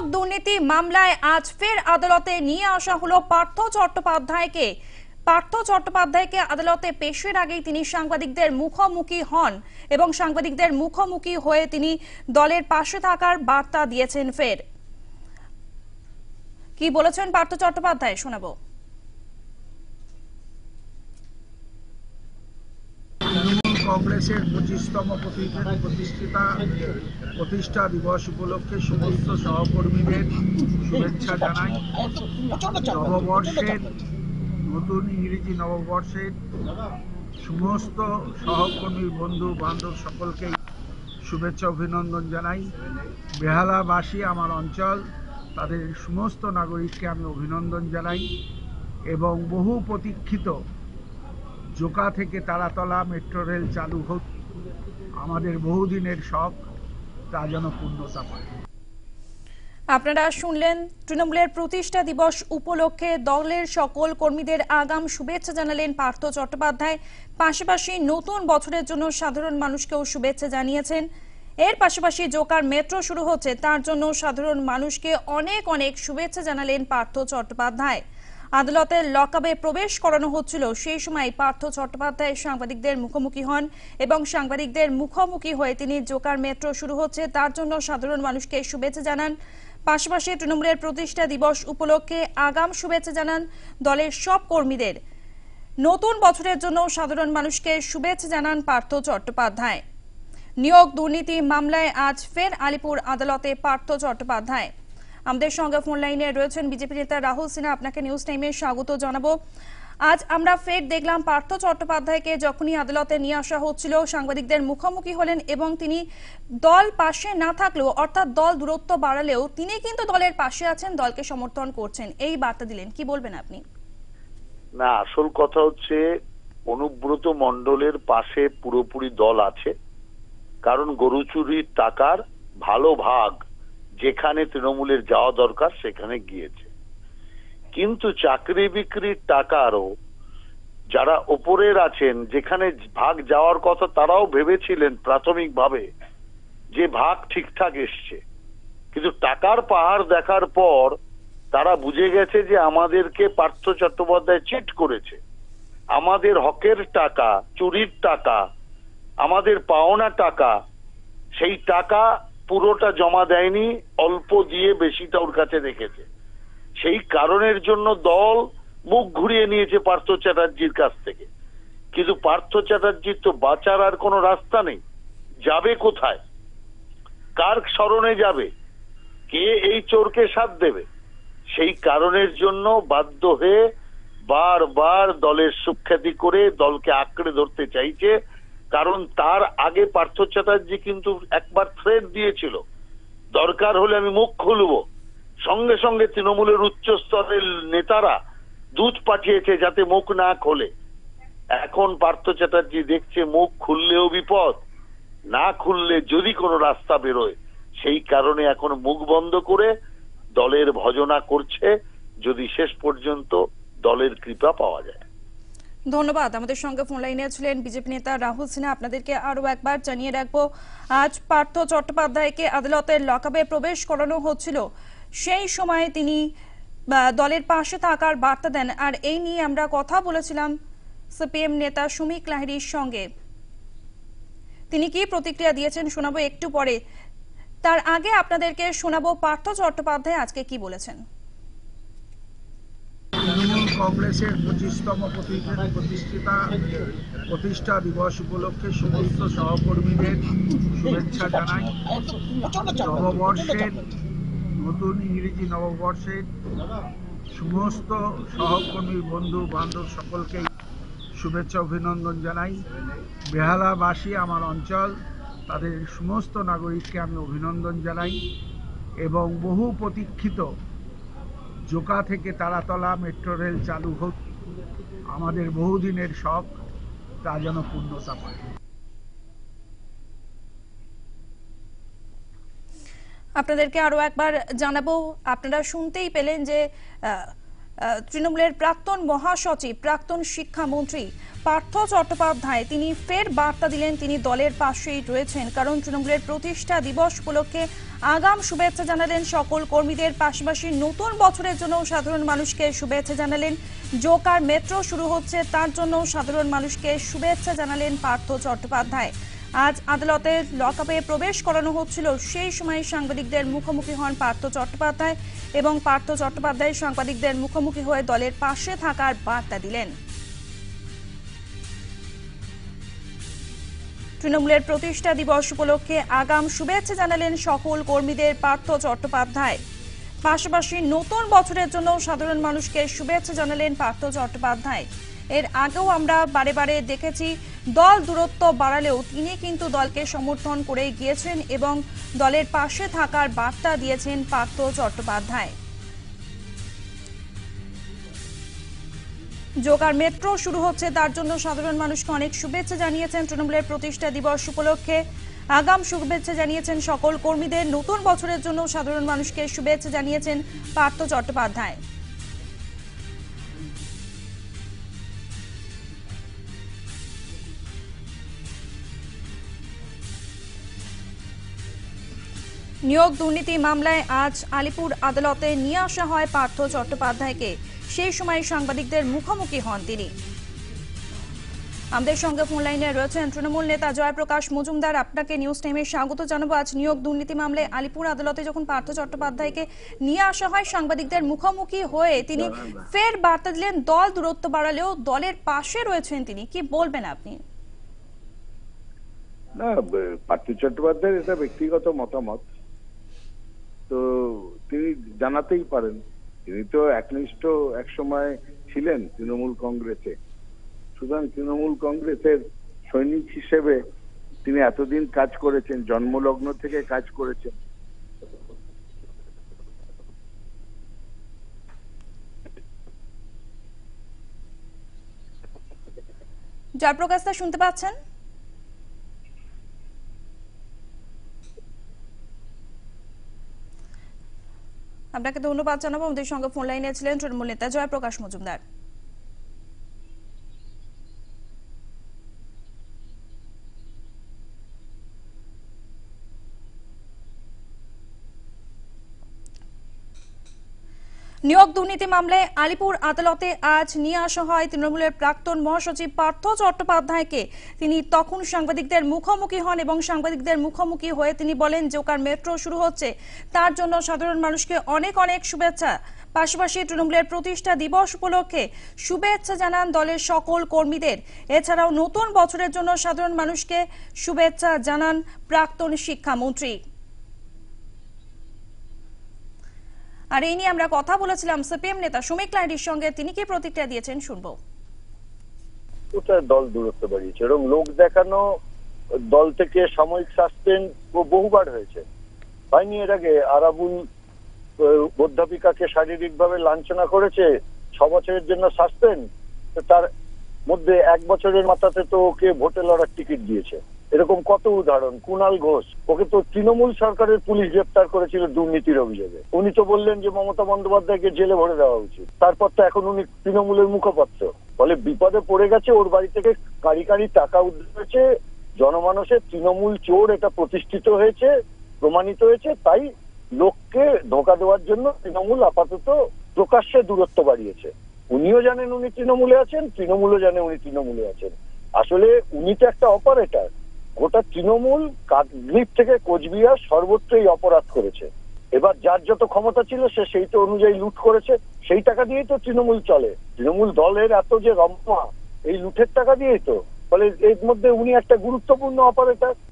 পৃথক দুর্নীতি মামলায় আজ ফের আদালতে নিয়ে আসা হলো পার্থ চট্টোপাধ্যায়কে আদালতে পেশের আগেই তিনি সাংবাদিকদের মুখোমুখি হয়ে তিনি দলের পাশে থাকার বার্তা দিয়েছেন। ফের কি বলেছেন পার্থ চট্টোপাধ্যায় শোনাবো। কংগ্রেসের 25তম প্রতিষ্ঠা দিবস উপলক্ষে সমস্ত সহকর্মীদের শুভেচ্ছা জানাই। নববর্ষের নতুন ইংরেজি নববর্ষের সমস্ত সহকর্মী বন্ধু বান্ধব সকলকে শুভেচ্ছা অভিনন্দন জানাই। বেহালাবাসী আমার অঞ্চল তাদের সমস্ত নাগরিককে আমি অভিনন্দন জানাই এবং বহু প্রতীক্ষিত জোকা থেকে তারাতলা মেট্রো রেল চালু হোক, আমাদের বহুদিনের শখ তা যেন পূর্ণতা পায়। আপনারা শুনলেন তৃণমূলের প্রতিষ্ঠা দিবস উপলক্ষে দলের সকল কর্মীদের আগাম শুভেচ্ছা জানালেন পার্থ চট্টোপাধ্যায়। পাশাপাশি নতুন বছরের জন্য সাধারণ মানুষকেও শুভেচ্ছা জানিয়েছেন। এর পাশাপাশি জোকার মেট্রো শুরু হচ্ছে, তার জন্য সাধারণ মানুষকে অনেক অনেক শুভেচ্ছা জানালেন পার্থ চট্টোপাধ্যায়। আদালতের লকআপে প্রবেশ করানো হচ্ছিল, সেই সময় পার্থ চট্টোপাধ্যায় সাংবাদিকদের মুখোমুখি হন এবং সাংবাদিকদের মুখোমুখি হয়ে তিনি জোকার মেট্রো শুরু হচ্ছে তার জন্য সাধারণ মানুষকে শুভেচ্ছা জানান। পাশাপাশি তৃণমূলের প্রতিষ্ঠা দিবস উপলক্ষে আগাম শুভেচ্ছা জানান দলের সব কর্মীদের। নতুন বছরের জন্য সাধারণ মানুষকে শুভেচ্ছা জানান পার্থ চট্টোপাধ্যায়। নিয়োগ দুর্নীতি মামলায় আজ ফের আলিপুর আদালতে পার্থ চট্টোপাধ্যায়। আমাদের সঙ্গে ফোন লাইনে রয়েছেন বিজেপি নেতা রাহুল সিনহা। আপনাকে নিউজ টাইমে স্বাগত জানাবো। আজ আমরা ফের দেখলাম পার্থ চট্টোপাধ্যায়কে যখনই আদালতে নিয়ে আসা হচ্ছিল সাংবাদিকদের মুখোমুখি হলেন এবং তিনি দল পাশে না থাকলেও অর্থাৎ দল দূরত্ব বাড়ালেও তিনি কিন্তু দলের পাশে আছেন, দলকে সমর্থন করছেন, এই বার্তা দিলেন। কি বলবেন আপনি? না, আসল কথা হচ্ছে অনুব্রত মণ্ডলের পাশে পুরোপুরি দল আছে, কারণ গরু চুরির টাকার ভালো ভাগ যেখানে তৃণমূলের যাওয়া দরকার সেখানে গিয়েছে। কিন্তু চাকরি বিক্রির টাকারও যারা ওপরের আছেন যেখানে ভাগ যাওয়ার কথা তারাও ভেবেছিলেন প্রাথমিকভাবে যে ভাগ ঠিকঠাক এসছে, কিন্তু টাকার পাহাড় দেখার পর তারা বুঝে গেছে যে আমাদেরকে পার্থ চট্টোপাধ্যায় চিট করেছে, আমাদের হকের টাকা, চুরির টাকা, আমাদের পাওনা টাকা, সেই টাকা পুরোটা জমা দেয়নি, অল্প দিয়ে বেশিটা ওর কাছে রেখেছে। সেই কারণের জন্য দল মুখ ঘুরিয়ে নিয়েছে পার্থ চ্যাটার্জির কাছ থেকে। কিন্তু পার্থ চ্যাটার্জির তো বাঁচার আর কোনো রাস্তা নেই, যাবে কোথায়, কার শরণে যাবে, কে এই চোরকে সাথ দেবে? সেই কারণের জন্য বাধ্য হয়ে বারবার দলের সুখ্যাতি করে দলকে আঁকড়ে ধরতে চাইছে, কারণ তার আগে পার্থ চ্যাটার্জি কিন্তু একবার থ্রেট দিয়েছিল, দরকার হলে আমি মুখ খুলব। সঙ্গে সঙ্গে তৃণমূলের উচ্চ স্তরের নেতারা দূত পাঠিয়েছে যাতে মুখ না খোলে। এখন পার্থ চ্যাটার্জি দেখছে মুখ খুললেও বিপদ, না খুললে যদি কোনো রাস্তা বেরোয়, সেই কারণে এখন মুখ বন্ধ করে দলের ভজনা করছে, যদি শেষ পর্যন্ত দলের কৃপা পাওয়া যায়। ধন্যবাদ। আমাদের সঙ্গে ফোন লাইনে ছিলেন বিজেপি নেতা রাহুল সিনহা। আপনাদেরকে আরও একবার জানিয়ে রাখবো, আজ পার্থ চট্টোপাধ্যায়কে আদালতের লকআপে প্রবেশ করানো হচ্ছিল, সেই সময় তিনি দলের পাশে থাকার বার্তা দেন। আর এই নিয়ে আমরা কথা বলেছিলাম সিপিএম নেতা সুমিক লাহিড়ির সঙ্গে, তিনি কি প্রতিক্রিয়া দিয়েছেন শোনাবো একটু পরে। তার আগে আপনাদেরকে শোনাবো পার্থ চট্টোপাধ্যায় আজকে কি বলেছেন। তৃণমূল কংগ্রেসের 25তম প্রতিষ্ঠা দিবস উপলক্ষে সমস্ত সহকর্মীদের শুভেচ্ছা জানাই। নববর্ষের নতুন ইংরেজি নববর্ষের সমস্ত সহকর্মী বন্ধু বান্ধব সকলকে শুভেচ্ছা অভিনন্দন জানাই। বেহালাবাসী আমার অঞ্চল তাদের সমস্ত নাগরিককে আমি অভিনন্দন জানাই এবং বহু প্রতীক্ষিত জোকা থেকে তারাতলা মেট্রো রেল চালু হোক, আমাদের বহুদিনের শখ তা যেন পূর্ণতা পায়। আপনাদেরকে আরো একবার জানাবো, আপনারা শুনতেই পেলেন যে তৃণমূলের প্রাক্তন মহাসচিব প্রাক্তন শিক্ষামন্ত্রী পার্থ চট্টোপাধ্যায় তিনি ফের বার্তা দিলেন তিনি দলের পাশেই রয়েছেন কারণ তৃণমূলের প্রতিষ্ঠা দিবস উপলক্ষে আগাম শুভেচ্ছা জানালেন সকল কর্মীদের পাশাপাশি নতুন বছরের জন্য সাধারণ মানুষকে শুভেচ্ছা জানালেন জোকার মেট্রো শুরু হচ্ছে তার জন্য সাধারণ মানুষকে শুভেচ্ছা জানালেন পার্থ চট্টোপাধ্যায়। আজ আদালতে লকআপে প্রবেশ করানো হচ্ছিল সেই সময় সাংবাদিকদের মুখোমুখি হন পার্থ চট্টোপাধ্যায় এবং পার্থ চট্টোপাধ্যায় সাংবাদিকদের মুখোমুখি হয়ে দলের পাশে থাকার বার্তা দিলেন। তৃণমূলের প্রতিষ্ঠা দিবস উপলক্ষে আগাম শুভেচ্ছা জানালেন সকল কর্মীদের পার্থ চট্টোপাধ্যায় পাশাপাশি নতুন বছরের জন্য সাধারণ মানুষকে শুভেচ্ছা জানালেন পার্থ চট্টোপাধ্যায়। এর আগেও আমরা বারে বারে দেখেছি দল দূরত্ব বাড়ালেও তিনি কিন্তু দলকে সমর্থন করে গিয়েছেন এবং দলের পাশে থাকার বার্তা দিয়েছেন পার্থ চট্টোপাধ্যায়। জোকার মেট্রো শুরু হচ্ছে তার জন্য সাধারণ মানুষকে অনেক শুভেচ্ছা জানিয়েছেন তৃণমূলের প্রতিষ্ঠা দিবস উপলক্ষে আগাম শুভেচ্ছা জানিয়েছেন সকল কর্মীদের নতুন বছরের জন্য সাধারণ মানুষকে শুভেচ্ছা জানিয়েছেন পার্থ চট্টোপাধ্যায়। নিয়োগ দুর্নীতি মামলায় আজ আলিপুর আদালতে নিয়ে আসা হয় পার্থ চট্টোপাধ্যায়কে সেই সময় সাংবাদিকদের মুখোমুখি হন তিনি। আমাদের সঙ্গে ফোন লাইনে রয়েছেন তৃণমূল নেতা জয়প্রকাশ মজুমদার, আপনাকে নিউজ টাইমে স্বাগত জানাবো। আজ নিয়োগ দুর্নীতি মামলায় আলিপুর আদালতে যখন পার্থ চট্টোপাধ্যায়কে নিয়ে আসা হয় সাংবাদিকদের মুখোমুখি হয়ে তিনি ফের বার্তা দিলেন দল দূরত্ব বাড়ালেও দলের পাশে রয়েছেন তিনি, কি বলবেন আপনি? না, পার্থ চট্টোপাধ্যায়ের এটা ব্যক্তিগত মতামত, তো তিনি জানাতেই পারেন। তিনি তো একনিষ্ঠ এক সময় ছিলেন তৃণমূল কংগ্রেসে, সুতরাং তৃণমূল কংগ্রেসের সৈনিক হিসেবে তিনি এতদিন কাজ করেছেন, জন্মলগ্ন থেকে কাজ করেছেন। জয়প্রকাশ দা শুনতে পাচ্ছেন? আপনাকে ধন্যবাদ জানাবো। আমাদের সঙ্গে ফোন লাইনে ছিলেন তৃণমূল নেতা জয়প্রকাশ মজুমদার। নিয়োগ দুর্নীতি মামলায় আলিপুর আদালতে আজ নিয়ে আসা হয় তৃণমূলের প্রাক্তন মহাসচিব পার্থ চট্টোপাধ্যায়কে। তিনি তখন সাংবাদিকদের মুখোমুখি হন এবং সাংবাদিকদের মুখোমুখি হয়ে তিনি বলেন জোকার মেট্রো শুরু হচ্ছে তার জন্য সাধারণ মানুষকে অনেক অনেক শুভেচ্ছা, পাশাপাশি তৃণমূলের প্রতিষ্ঠা দিবস উপলক্ষে শুভেচ্ছা জানান দলের সকল কর্মীদের। এছাড়াও নতুন বছরের জন্য সাধারণ মানুষকে শুভেচ্ছা জানান প্রাক্তন শিক্ষামন্ত্রী। আর এই নিয়ে আমরা কথা বলেছিলাম সিপিএম নেতা সুমিক লাইডির সঙ্গে, তিনি কি প্রতিক্রিয়া দিয়েছেন শুনবো। ওটার দল দূরত্ব বাড়িয়েছে এবং লোক দেখানো দল থেকে সাময়িক সাসপেন্ড বহুবার হয়েছে। হয়নি এর আগে আরাবুল অধ্যাপিকাকে শারীরিকভাবে লাঞ্ছনা করেছে, 6 বছরের জন্য সাসপেন্ড, তার মধ্যে 1 বছরের মাথাতে তো ওকে ভোটে লড়ার টিকিট দিয়েছে। এরকম কত উদাহরণ। কুনাল ঘোষ, ওকে তো তৃণমূল সরকারের পুলিশ গ্রেপ্তার করেছিল দুর্নীতির অভিযোগে। উনি তো বললেন যে মমতা বন্দ্যোপাধ্যায়কে জেলে ভরে দেওয়া উচিত, তারপর তো এখন উনি তৃণমূলের মুখপাত্র। ফলে বিপদে পড়ে গেছে, ওর বাড়ি থেকে কারি কারি টাকা উদ্ধার হয়েছে, জনমানুষের তৃণমূল চোর এটা প্রতিষ্ঠিত হয়েছে, প্রমাণিত হয়েছে। তাই লোককে ধোঁকা দেওয়ার জন্য তৃণমূল আপাতত প্রকাশ্যে দূরত্ব বাড়িয়েছে। উনিও জানেন উনি তৃণমূলে আছেন, তৃণমূলও জানে উনি তৃণমূলে আছেন। আসলে উনি তো একটা অপারেটর। গোটা তৃণমূল কাকদ্বীপ থেকে কোচবিহার সর্বত্রই অপরাধ করেছে। এবার যার যত ক্ষমতা ছিল সে সেইটা অনুযায়ী লুট করেছে, সেই টাকা দিয়েই তো তৃণমূল চলে। তৃণমূল দলের এত যে রম্মা, এই লুটের টাকা দিয়েই তো। ফলে এর মধ্যে উনি একটা গুরুত্বপূর্ণ অপারেটর।